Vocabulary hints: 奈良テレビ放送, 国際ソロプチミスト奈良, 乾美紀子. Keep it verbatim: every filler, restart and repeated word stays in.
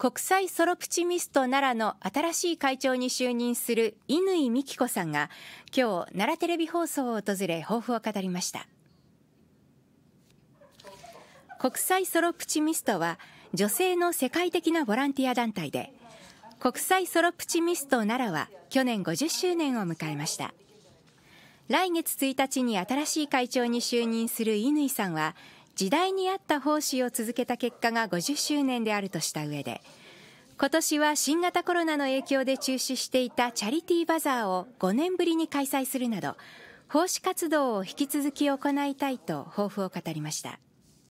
国際ソロプチミスト奈良の新しい会長に就任する乾美紀子さんが今日、奈良テレビ放送を訪れ抱負を語りました。国際ソロプチミストは女性の世界的なボランティア団体で、国際ソロプチミスト奈良は去年ごじゅっしゅうねんを迎えました。来月ついたちに新しい会長に就任する乾さんは、時代に合った奉仕を続けた結果がごじゅっしゅうねんであるとした上で、今年は新型コロナの影響で中止していたチャリティーバザーをごねんぶりに開催するなど、奉仕活動を引き続き行いたいと抱負を語りました。